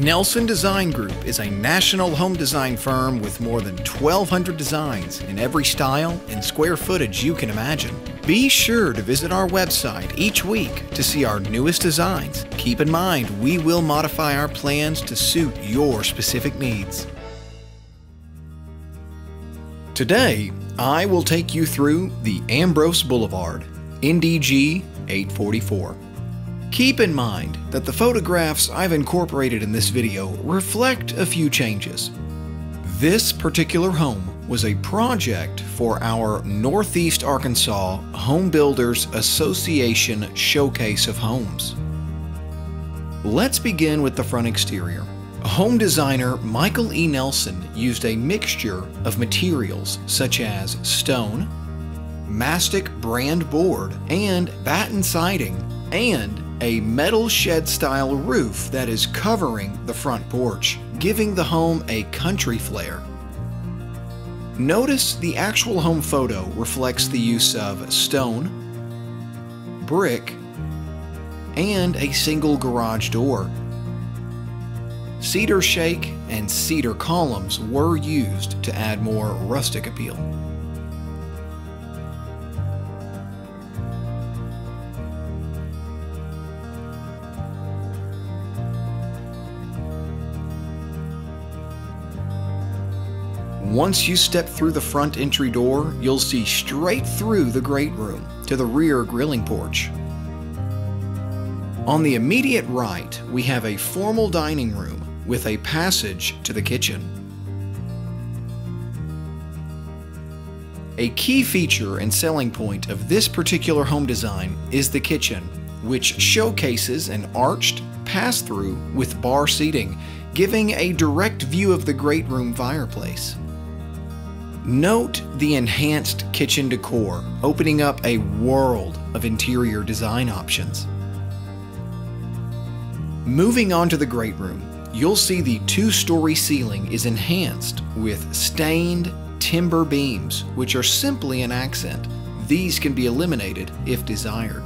Nelson Design Group is a national home design firm with more than 1,200 designs in every style and square footage you can imagine. Be sure to visit our website each week to see our newest designs. Keep in mind, we will modify our plans to suit your specific needs. Today, I will take you through the Ambrose Boulevard, NDG 844. Keep in mind that the photographs I've incorporated in this video reflect a few changes. This particular home was a project for our Northeast Arkansas Home Builders Association Showcase of Homes. Let's begin with the front exterior. Home designer Michael E. Nelson used a mixture of materials such as stone, Mastic brand board, and batten siding, and a metal shed-style roof that is covering the front porch, giving the home a country flair. Notice the actual home photo reflects the use of stone, brick, and a single garage door. Cedar shake and cedar columns were used to add more rustic appeal. Once you step through the front entry door, you'll see straight through the great room to the rear grilling porch. On the immediate right, we have a formal dining room with a passage to the kitchen. A key feature and selling point of this particular home design is the kitchen, which showcases an arched pass-through with bar seating, giving a direct view of the great room fireplace. Note the enhanced kitchen decor, opening up a world of interior design options. Moving on to the great room, you'll see the two-story ceiling is enhanced with stained timber beams, which are simply an accent. These can be eliminated if desired.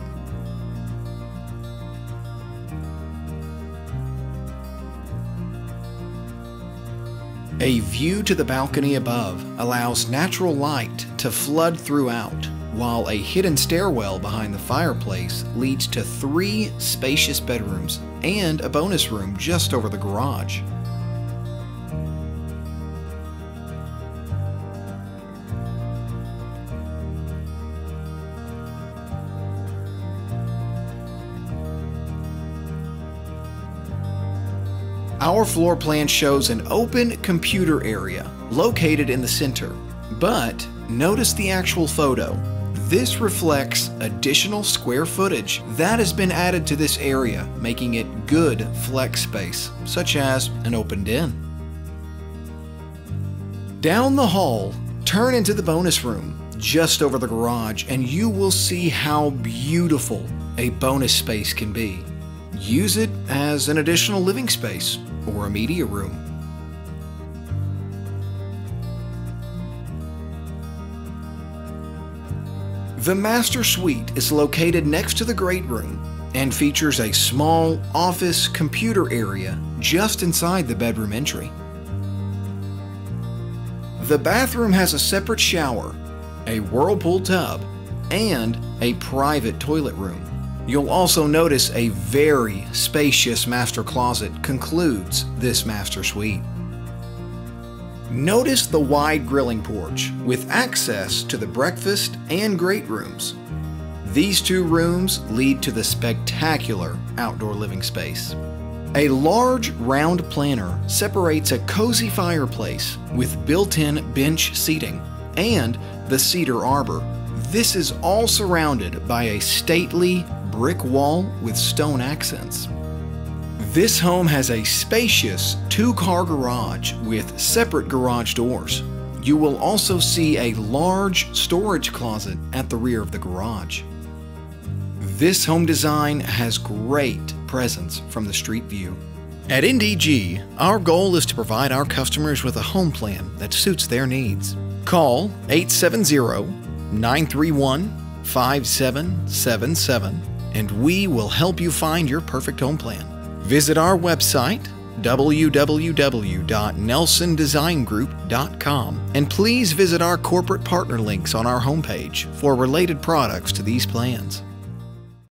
A view to the balcony above allows natural light to flood throughout, while a hidden stairwell behind the fireplace leads to three spacious bedrooms and a bonus room just over the garage. Our floor plan shows an open computer area located in the center, but notice the actual photo. This reflects additional square footage that has been added to this area, making it good flex space, such as an open den. Down the hall, turn into the bonus room just over the garage, and you will see how beautiful a bonus space can be. Use it as an additional living space or a media room. The master suite is located next to the great room and features a small office computer area just inside the bedroom entry. The bathroom has a separate shower, a whirlpool tub, and a private toilet room. You'll also notice a very spacious master closet concludes this master suite. Notice the wide grilling porch with access to the breakfast and great rooms. These two rooms lead to the spectacular outdoor living space. A large round planter separates a cozy fireplace with built-in bench seating and the cedar arbor. This is all surrounded by a stately brick wall with stone accents. This home has a spacious two-car garage with separate garage doors. You will also see a large storage closet at the rear of the garage. This home design has great presence from the street view. At NDG, our goal is to provide our customers with a home plan that suits their needs. Call 870-931-5777 and we will help you find your perfect home plan. Visit our website, www.nelsondesigngroup.com, and please visit our corporate partner links on our homepage for related products to these plans.